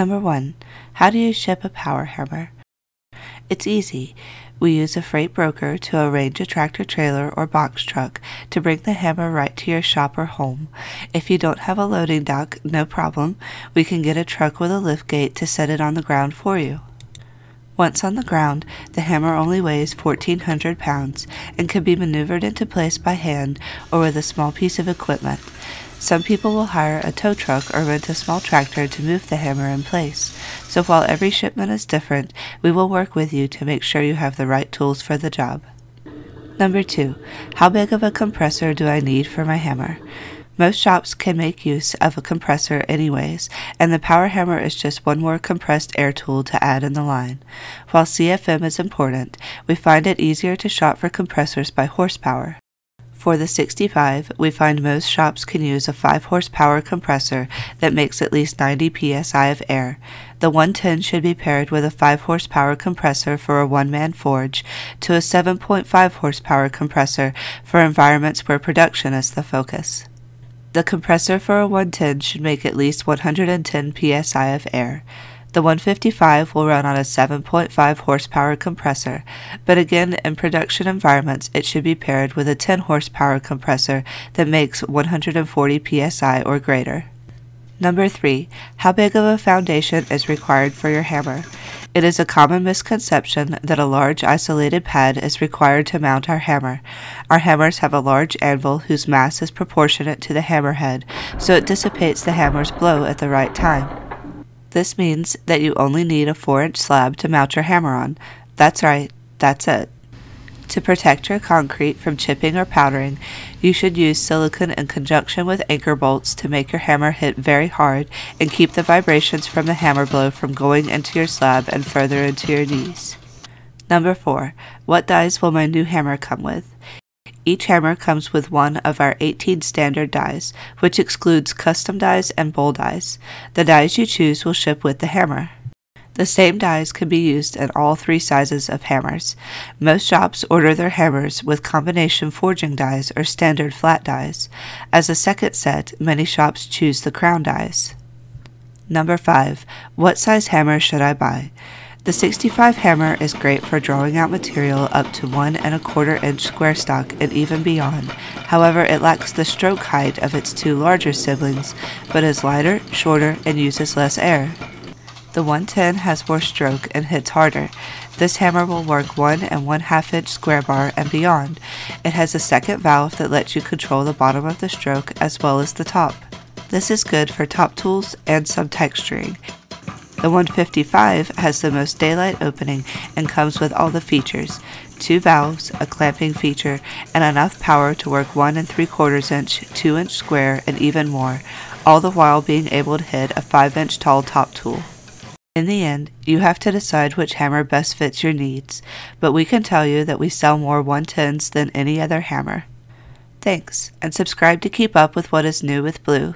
Number 1. How do you ship a power hammer? It's easy. We use a freight broker to arrange a tractor trailer or box truck to bring the hammer right to your shop or home. If you don't have a loading dock, no problem. We can get a truck with a lift gate to set it on the ground for you. Once on the ground, the hammer only weighs 1,400 pounds and can be maneuvered into place by hand or with a small piece of equipment. Some people will hire a tow truck or rent a small tractor to move the hammer in place. So while every shipment is different, we will work with you to make sure you have the right tools for the job. Number 2. How big of a compressor do I need for my hammer? Most shops can make use of a compressor anyways, and the power hammer is just one more compressed air tool to add in the line. While CFM is important, we find it easier to shop for compressors by horsepower. For the 65, we find most shops can use a 5-horsepower compressor that makes at least 90 psi of air. The 110 should be paired with a 5-horsepower compressor for a one-man forge to a 7.5-horsepower compressor for environments where production is the focus. The compressor for a 110 should make at least 110 psi of air. The 155 will run on a 7.5 horsepower compressor, but again, in production environments, it should be paired with a 10 horsepower compressor that makes 140 psi or greater. Number 3. How big of a foundation is required for your hammer? It is a common misconception that a large isolated pad is required to mount our hammer. Our hammers have a large anvil whose mass is proportionate to the hammerhead, so it dissipates the hammer's blow at the right time. This means that you only need a 4-inch slab to mount your hammer on. That's right, that's it. To protect your concrete from chipping or powdering, you should use silicone in conjunction with anchor bolts to make your hammer hit very hard and keep the vibrations from the hammer blow from going into your slab and further into your knees. Number 4. What dies will my new hammer come with? Each hammer comes with one of our 18 standard dies, which excludes custom dies and bowl dies. The dies you choose will ship with the hammer. The same dies can be used in all 3 sizes of hammers. Most shops order their hammers with combination forging dies or standard flat dies. As a second set, many shops choose the crown dies. Number 5. What size hammer should I buy? The 65 hammer is great for drawing out material up to 1 1/4-inch square stock and even beyond. However, it lacks the stroke height of its 2 larger siblings, but is lighter, shorter, and uses less air. The 110 has more stroke and hits harder. This hammer will work 1 1/2-inch square bar and beyond. It has a second valve that lets you control the bottom of the stroke as well as the top. This is good for top tools and some texturing. The 155 has the most daylight opening and comes with all the features: 2 valves, a clamping feature, and enough power to work 1 3/4-inch, 2-inch square, and even more, all the while being able to hit a 5-inch tall top tool. In the end, you have to decide which hammer best fits your needs, but we can tell you that we sell more 110s than any other hammer. Thanks, and subscribe to keep up with what is new with Blue.